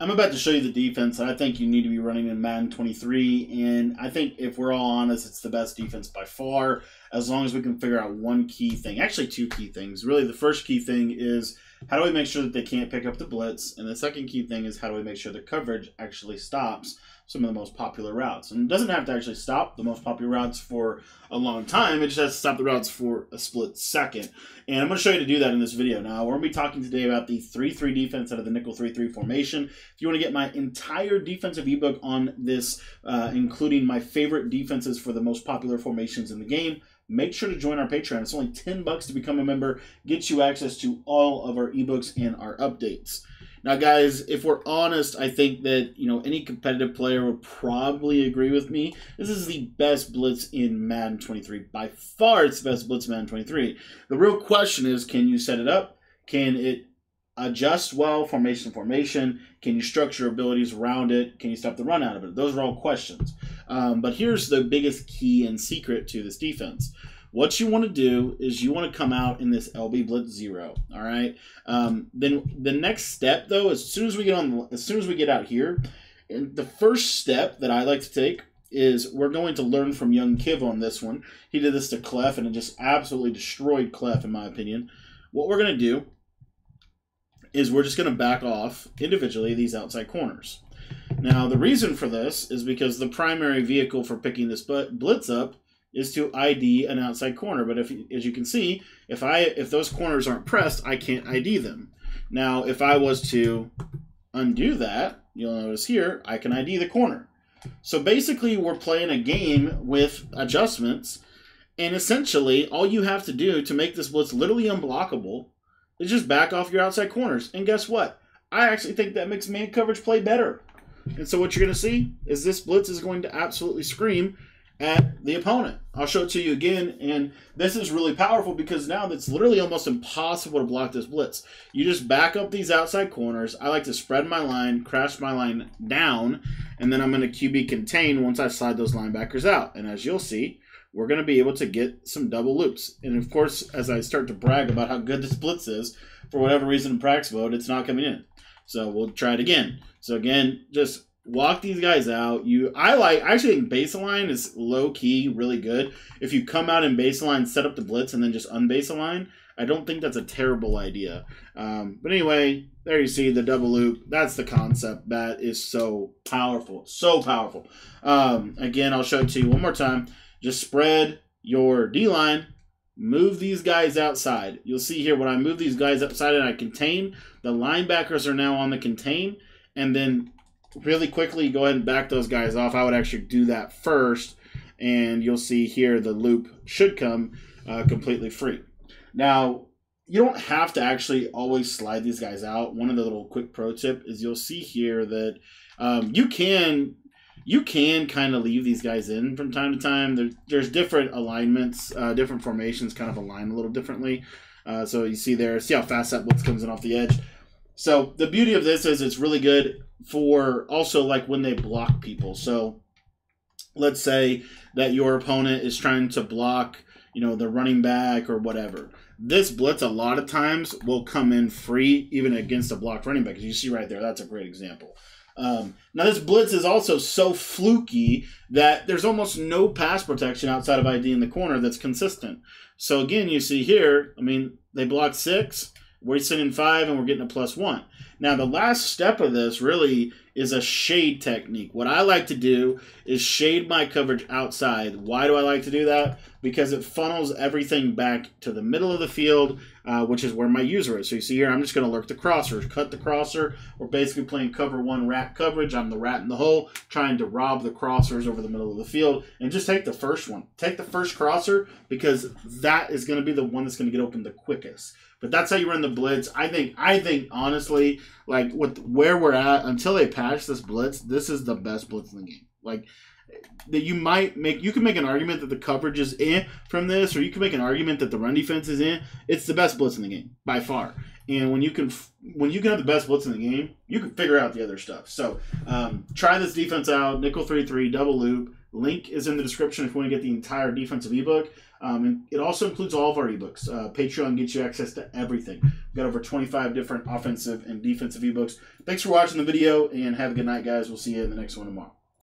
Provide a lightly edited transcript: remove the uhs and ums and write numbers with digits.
I'm about to show you the defense that I think you need to be running in Madden 23, and I think if we're all honest, it's the best defense by far, as long as we can figure out one key thing. Actually, two key things. Really, the first key thing is how do we make sure that they can't pick up the blitz, and the second key thing is how do we make sure their coverage actually stops some of the most popular routes. And it doesn't have to actually stop the most popular routes for a long time. It just has to stop the routes for a split second. And I'm going to show you to do that in this video. Now, we're going to be talking today about the 3-3 defense out of the nickel 3-3 formation. If you want to get my entire defensive ebook on this, including my favorite defenses for the most popular formations in the game, make sure to join our Patreon. It's only $10 to become a member. Gets you access to all of our ebooks and our updates. Now, guys, if we're honest, I think that, you know, any competitive player would probably agree with me. This is the best blitz in Madden 23. By far, it's the best blitz in Madden 23. The real question is, can you set it up? Can it adjust well, formation to formation? Can you structure abilities around it? Can you stop the run out of it? Those are all questions. But here's the biggest key and secret to this defense. What you want to do is you want to come out in this LB blitz 0, all right? Then the next step, though, as soon as we get out here, and the first step that I like to take is we're going to learn from young Kiv on this one. He did this to Clef, and it just absolutely destroyed Clef, in my opinion. What we're going to do is we're just going to back off individually these outside corners. Now, the reason for this is because the primary vehicle for picking this blitz up is to ID an outside corner. But if, as you can see, if those corners aren't pressed, I can't ID them. Now, if I was to undo that, you'll notice here, I can ID the corner. So basically, we're playing a game with adjustments, and essentially, all you have to do to make this blitz literally unblockable is just back off your outside corners. And guess what? I actually think that makes man coverage play better. And so what you're gonna see is this blitz is going to absolutely scream at the opponent. I'll show it to you again, and this is really powerful because now it's literally almost impossible to block this blitz. You just back up these outside corners. I like to spread my line, crash my line down, and then I'm going to QB contain once I slide those linebackers out. And as you'll see, we're going to be able to get some double loops. And of course, as I start to brag about how good this blitz is, for whatever reason in practice mode, it's not coming in. So we'll try it again. So again, just walk these guys out. I actually think baseline is low-key really good. If you come out in baseline, set up the blitz, and then just unbaseline, I don't think that's a terrible idea. But anyway, there you see the double loop. That's the concept. That is so powerful. So powerful. Again, I'll show it to you one more time. Just spread your D-line. Move these guys outside. You'll see here when I move these guys outside and I contain, the linebackers are now on the contain, and then really quickly go ahead and back those guys off. I would actually do that first, and you'll see here the loop should come completely free. Now, you don't have to actually always slide these guys out. One of the little quick pro tip is you'll see here that you can kind of leave these guys in from time to time. There's different alignments, different formations kind of align a little differently. So you see there, see how fast that blitz comes in off the edge. So the beauty of this is it's really good for also like when they block people. So let's say that your opponent is trying to block, you know, the running back or whatever. This blitz a lot of times will come in free even against a blocked running back. As you see right there, that's a great example. Now this blitz is also so fluky that there's almost no pass protection outside of ID in the corner that's consistent. So again, you see here, I mean, they blocked 6. We're sending 5, and we're getting a +1. Now, the last step of this really is a shade technique. What I like to do is shade my coverage outside. Why do I like to do that? Because it funnels everything back to the middle of the field, which is where my user is. So you see here, I'm just going to lurk the crosser, cut the crosser. We're basically playing cover one rat coverage. I'm the rat in the hole, trying to rob the crossers over the middle of the field, and just take the first one. Take the first crosser, because that is going to be the one that's going to get open the quickest. But that's how you run the blitz. I think honestly, like with where we're at, until they patch this blitz, this is the best blitz in the game. Like that you can make an argument that the coverage is in from this, or you can make an argument that the run defense is in. It's the best blitz in the game by far. And when you can have the best blitz in the game, you can figure out the other stuff. So try this defense out. Nickel 3-3 double loop. Link is in the description if you want to get the entire defensive ebook. It also includes all of our ebooks. Patreon gets you access to everything. We've got over 25 different offensive and defensive ebooks. Thanks for watching the video, and have a good night, guys. We'll see you in the next one tomorrow.